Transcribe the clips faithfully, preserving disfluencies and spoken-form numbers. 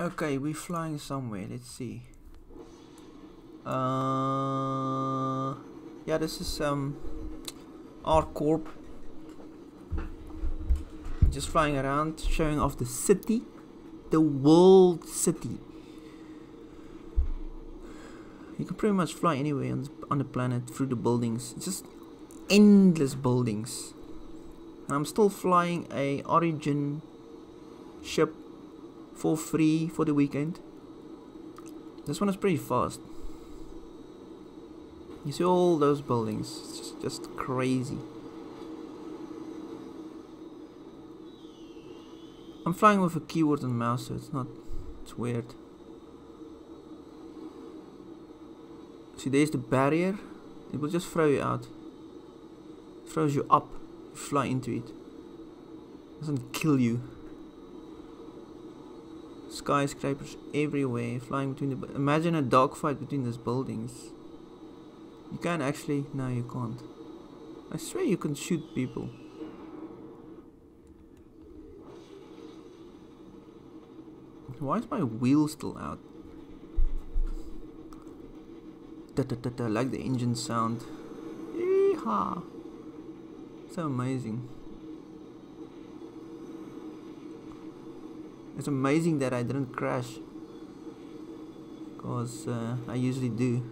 Okay, we're flying somewhere. Let's see. Uh, yeah, this is um, ArcCorp. Just flying around, showing off the city, the world city. You can pretty much fly anywhere on the, on the planet through the buildings. Just endless buildings. And I'm still flying a Origin ship for free for the weekend. This one is pretty fast. You see all those buildings. It's just, just crazy. I'm flying with a keyboard and mouse, so it's not... it's weird. See, there's the barrier. It will just throw you out. It throws you up. You fly into it. It doesn't kill you. Skyscrapers everywhere. Flying between the... Imagine a dogfight between those buildings. You can actually... No, you can't. I swear you can shoot people. Why is my wheel still out? I like the engine sound. Yeehaw! So amazing. It's amazing that I didn't crash, because uh, I usually do.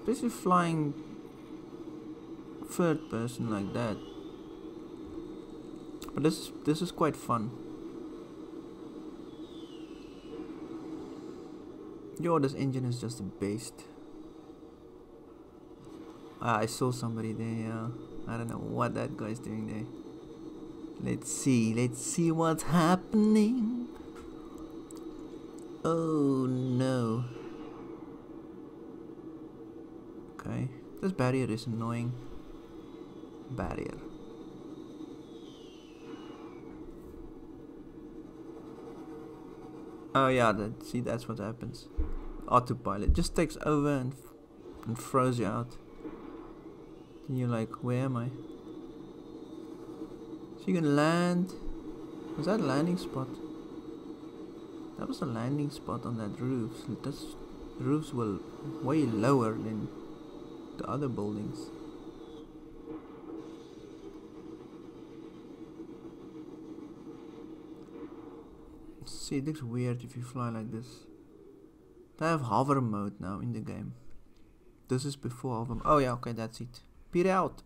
Especially flying third person like that. But this this is quite fun. Yo, this engine is just the best. Ah, I saw somebody there. Uh, I don't know what that guy's doing there. Let's see. Let's see what's happening. Oh no. Okay. This barrier is annoying. Barrier. Oh yeah, that, see, that's what happens. Autopilot just takes over and, f and throws you out. And you're like, where am I? So you can land. Was that a landing spot? That was a landing spot on that roof. So that's, the roofs were way lower than the other buildings. See, it looks weird if you fly like this. I have hover mode now in the game. This is before hover mode. Oh yeah, okay, that's it. Peace out.